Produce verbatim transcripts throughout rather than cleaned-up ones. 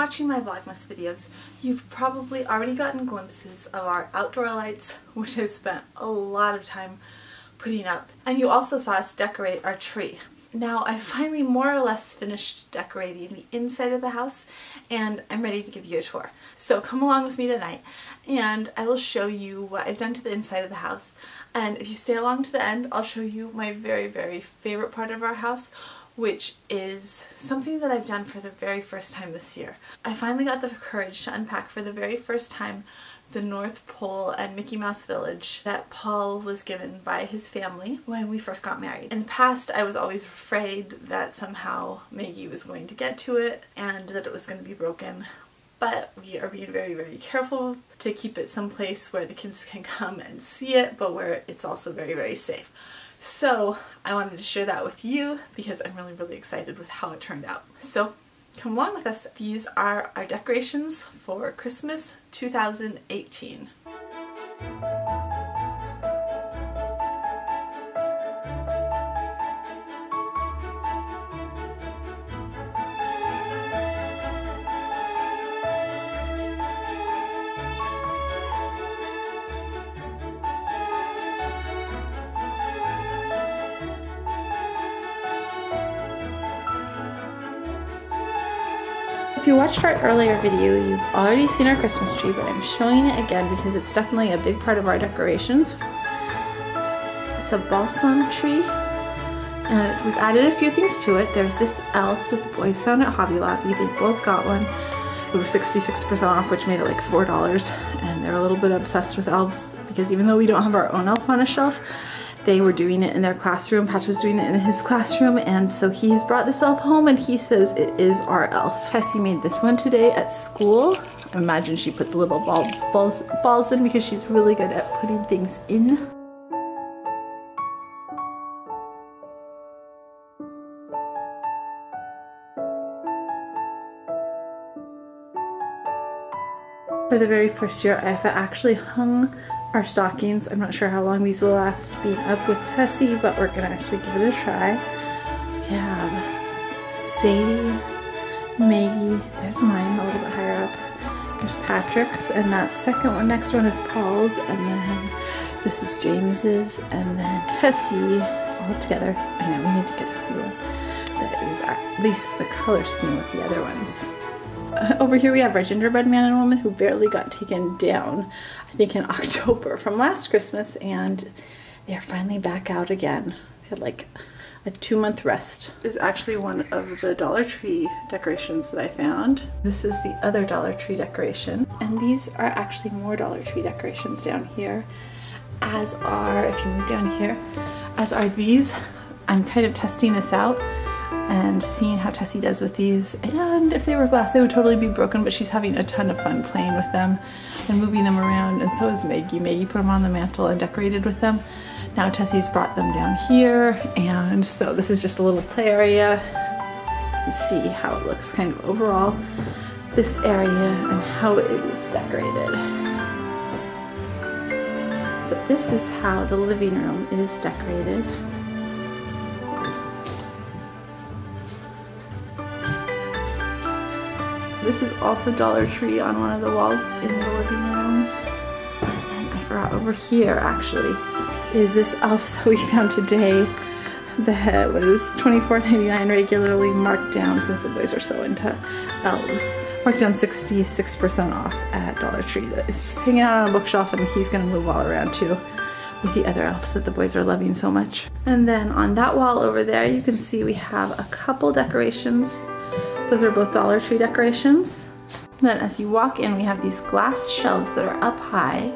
watching my Vlogmas videos, you've probably already gotten glimpses of our outdoor lights, which I've spent a lot of time putting up. And you also saw us decorate our tree. Now I finally more or less finished decorating the inside of the house, and I'm ready to give you a tour. So come along with me tonight and I will show you what I've done to the inside of the house. And if you stay along to the end, I'll show you my very, very favorite part of our house, which is something that I've done for the very first time this year. I finally got the courage to unpack for the very first time the North Pole and Mickey Mouse Village that Paul was given by his family when we first got married. In the past, I was always afraid that somehow Maggie was going to get to it and that it was going to be broken, but we are being very, very careful to keep it someplace where the kids can come and see it, but where it's also very, very safe. So I wanted to share that with you because I'm really, really excited with how it turned out. So come along with us. These are our decorations for Christmas two thousand eighteen. If you watched our earlier video, you've already seen our Christmas tree, but I'm showing it again because it's definitely a big part of our decorations. It's a balsam tree, and we've added a few things to it. There's this elf that the boys found at Hobby Lobby. They both got one. It was sixty-six percent off, which made it like four dollars, and they're a little bit obsessed with elves because even though we don't have our own elf on a shelf, they were doing it in their classroom. Patch was doing it in his classroom, and so he's brought this elf home and he says it is our elf. Tessie made this one today at school. I imagine she put the little ball, balls, balls in because she's really good at putting things in. For the very first year, I've actually hung our stockings. I'm not sure how long these will last being up with Tessie, but we're gonna actually give it a try. We have Sadie, Maggie, there's mine a little bit higher up, there's Patrick's, and that second one, next one is Paul's, and then this is James's, and then Tessie, all together. I know we need to get Tessie one that is at least the color scheme of the other ones. Over here we have our gingerbread man and woman who barely got taken down, I think in October from last Christmas, and they are finally back out again. They had like a two month rest. This is actually one of the Dollar Tree decorations that I found. This is the other Dollar Tree decoration, and these are actually more Dollar Tree decorations down here, as are, if you move down here, as are these. I'm kind of testing this out and seeing how Tessie does with these, and if they were glass they would totally be broken, but she's having a ton of fun playing with them and moving them around, and so is Maggie. Maggie put them on the mantle and decorated with them. Now Tessie's brought them down here, and so this is just a little play area. You can see how it looks kind of overall, this area, and how it is decorated. So this is how the living room is decorated. This is also Dollar Tree on one of the walls in the living room. And I forgot, over here actually is this elf that we found today that was twenty-four ninety-nine regularly marked down, since the boys are so into elves. Marked down sixty-six percent off at Dollar Tree. It's just hanging out on a bookshelf, and he's gonna move all around too with the other elves that the boys are loving so much. And then on that wall over there you can see we have a couple decorations. Those are both Dollar Tree decorations. And then as you walk in, we have these glass shelves that are up high,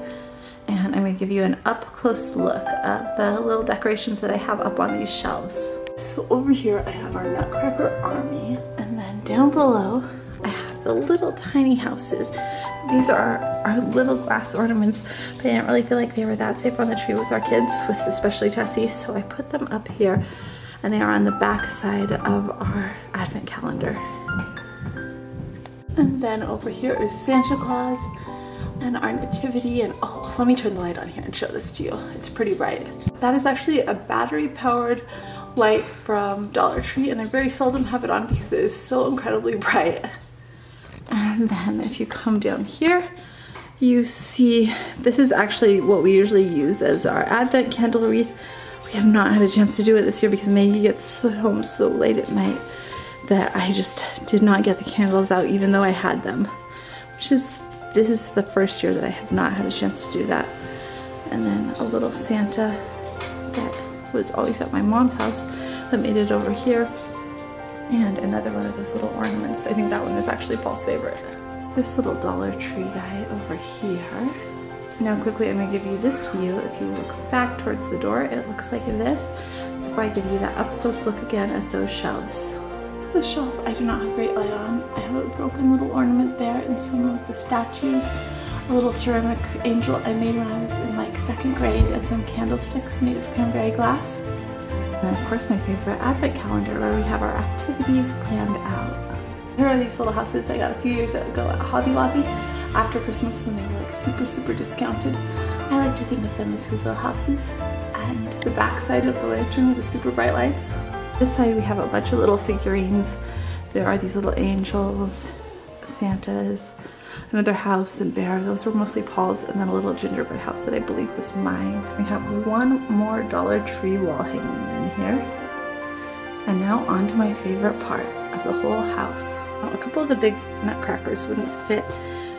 and I'm gonna give you an up close look at the little decorations that I have up on these shelves. So over here I have our Nutcracker army, and then down below I have the little tiny houses. These are our little glass ornaments, but I didn't really feel like they were that safe on the tree with our kids, with especially Tessie, so I put them up here, and they are on the back side of our Advent calendar. And then over here is Santa Claus and our Nativity, and oh, let me turn the light on here and show this to you. It's pretty bright. That is actually a battery-powered light from Dollar Tree, and I very seldom have it on because it is so incredibly bright. And then if you come down here, you see, this is actually what we usually use as our Advent candle wreath. We have not had a chance to do it this year because Maggie gets home so late at night that I just did not get the candles out even though I had them. Which is, this is the first year that I have not had a chance to do that. And then a little Santa that was always at my mom's house that made it over here. And another one of those little ornaments. I think that one is actually Paul's favorite. This little Dollar Tree guy over here. Now quickly, I'm gonna give you this view. If you look back towards the door, it looks like this. Before I give you that up close look again at those shelves. So the shelf, I do not have great light on. I have a broken little ornament there and some of the statues. A little ceramic angel I made when I was in like second grade and some candlesticks made of cranberry glass. And then of course my favorite Advent calendar where we have our activities planned out. Here are these little houses I got a few years ago at Hobby Lobby after Christmas when they were like super, super discounted. I like to think of them as Whoville houses. And the back side of the lantern with the super bright lights. This side we have a bunch of little figurines. There are these little angels, Santas, another house and bear. Those were mostly Paul's, and then a little gingerbread house that I believe was mine. We have one more Dollar Tree wall hanging in here. And now on to my favorite part of the whole house. Now, a couple of the big nutcrackers wouldn't fit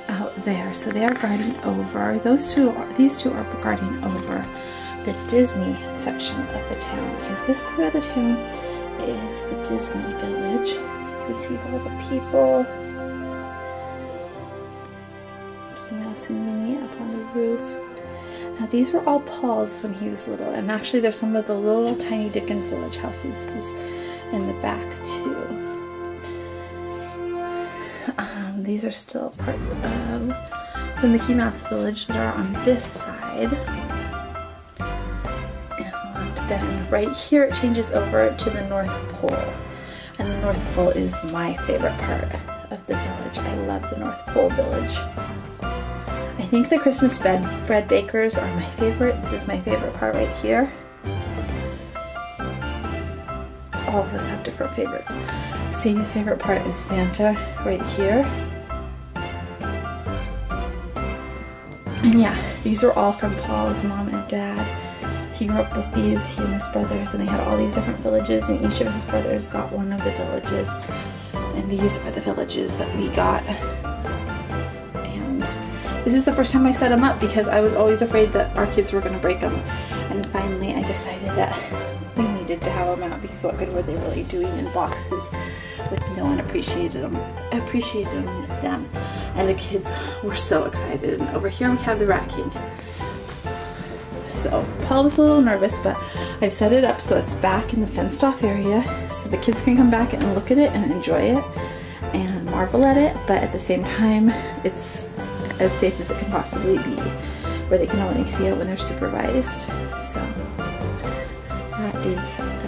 out there, so they are guarding over. Those two, are, these two are guarding over the Disney section of the town, because this part of the town is the Disney Village. You can see the little people, Mickey Mouse and Minnie up on the roof. Now these were all Paul's when he was little, and actually there's some of the little tiny Dickens Village houses in the back too. Um, these are still part of the Mickey Mouse Village that are on this side. And then right here it changes over to the North Pole. And the North Pole is my favorite part of the village. I love the North Pole Village. I think the Christmas bread, bread bakers are my favorite. This is my favorite part right here. All of us have different favorites. Sadie's favorite part is Santa right here. And yeah, these are all from Paul's mom and dad. He grew up with these, he and his brothers, and they had all these different villages, and each of his brothers got one of the villages. And these are the villages that we got. This is the first time I set them up because I was always afraid that our kids were going to break them. And finally I decided that we needed to have them out because what good were they really doing in boxes with no one appreciated them, appreciated them. And the kids were so excited. And over here we have the Rat King. So Paul was a little nervous, but I've set it up so it's back in the fenced off area so the kids can come back and look at it and enjoy it and marvel at it, but at the same time it's as safe as it can possibly be, where they can only see it when they're supervised. So that is the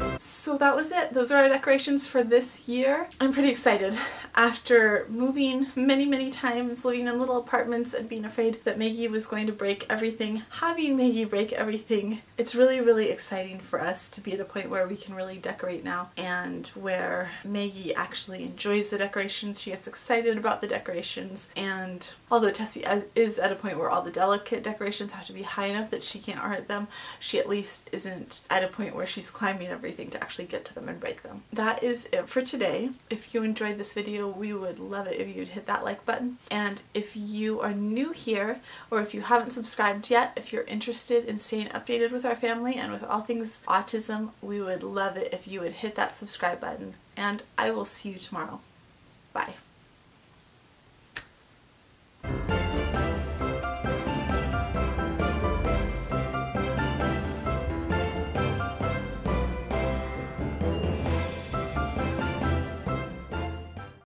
village. So that was it. Those are our decorations for this year. I'm pretty excited. After moving many, many times, living in little apartments and being afraid that Maggie was going to break everything, having Maggie break everything, it's really, really exciting for us to be at a point where we can really decorate now and where Maggie actually enjoys the decorations, she gets excited about the decorations, and although Tessie is at a point where all the delicate decorations have to be high enough that she can't hurt them, she at least isn't at a point where she's climbing everything to actually get to them and break them. That is it for today. If you enjoyed this video, we would love it if you'd hit that like button, and if you are new here or if you haven't subscribed yet, if you're interested in staying updated with our family and with all things autism, we would love it if you would hit that subscribe button, and I will see you tomorrow. Bye.